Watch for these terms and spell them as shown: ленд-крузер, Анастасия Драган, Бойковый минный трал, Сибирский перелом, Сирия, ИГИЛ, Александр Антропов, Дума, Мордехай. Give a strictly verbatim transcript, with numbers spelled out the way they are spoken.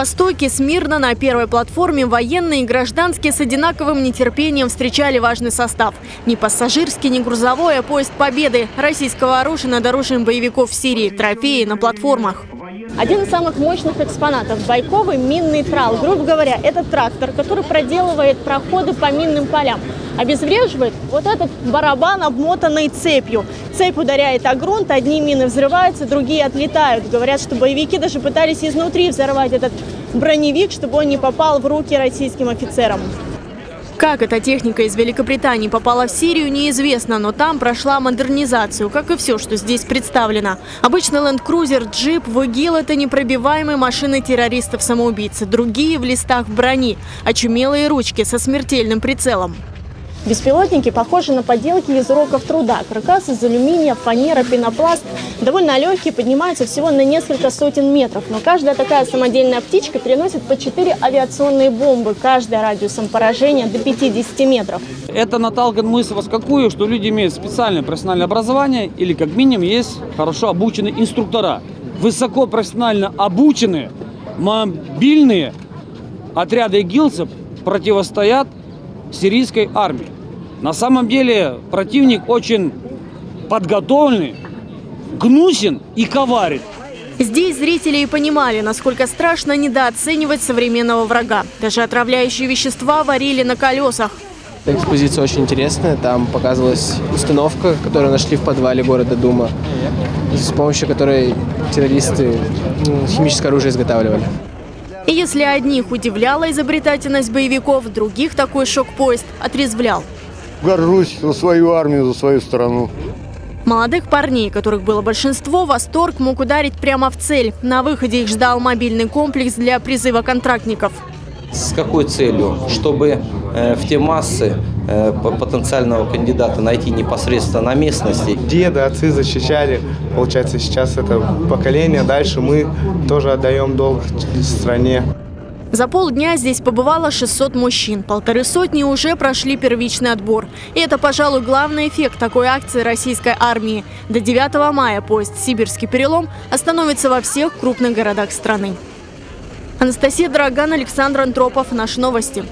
Востоке смирно на первой платформе военные и гражданские с одинаковым нетерпением встречали важный состав. Не пассажирский, не грузовой, а поезд победы российского оружия над оружием боевиков в Сирии. Трофеи на платформах. Один из самых мощных экспонатов – Бойковый минный трал. Грубо говоря, это трактор, который проделывает проходы по минным полям. Обезвреживает вот этот барабан, обмотанный цепью. Цепь ударяет о грунт, одни мины взрываются, другие отлетают. Говорят, что боевики даже пытались изнутри взорвать этот броневик, чтобы он не попал в руки российским офицерам. Как эта техника из Великобритании попала в Сирию, неизвестно, но там прошла модернизацию, как и все, что здесь представлено. Обычно ленд-крузер, джип, в ИГИЛ – это непробиваемые машины террористов-самоубийц, другие в листах брони, очумелые ручки со смертельным прицелом. Беспилотники похожи на поделки из уроков труда. Каркас из алюминия, фанера, пенопласт. Довольно легкие, поднимаются всего на несколько сотен метров. Но каждая такая самодельная птичка переносит по четыре авиационные бомбы, каждая радиусом поражения до пятидесяти метров. Это наталкивает мысль вас какую, что люди имеют специальное профессиональное образование или как минимум есть хорошо обученные инструктора. Высоко профессионально обученные мобильные отряды игилцев противостоят сирийской армии. На самом деле противник очень подготовленный, гнусен и коварен. Здесь зрители и понимали, насколько страшно недооценивать современного врага. Даже отравляющие вещества варили на колесах. Экспозиция очень интересная. Там показывалась установка, которую нашли в подвале города Дума, с помощью которой террористы химическое оружие изготавливали. И если одних удивляла изобретательность боевиков, других такой шок-поезд отрезвлял. Горжусь за свою армию, за свою страну. Молодых парней, которых было большинство, восторг мог ударить прямо в цель. На выходе их ждал мобильный комплекс для призыва контрактников. С какой целью? Чтобы в те массы потенциального кандидата найти непосредственно на местности. Деды, отцы защищали. Получается, сейчас это поколение. Дальше мы тоже отдаем долг стране. За полдня здесь побывало шестьсот мужчин. Полторы сотни уже прошли первичный отбор. И это, пожалуй, главный эффект такой акции российской армии. До девятого мая поезд «Сибирский перелом» остановится во всех крупных городах страны. Анастасия Драган, Александр Антропов. Наши новости.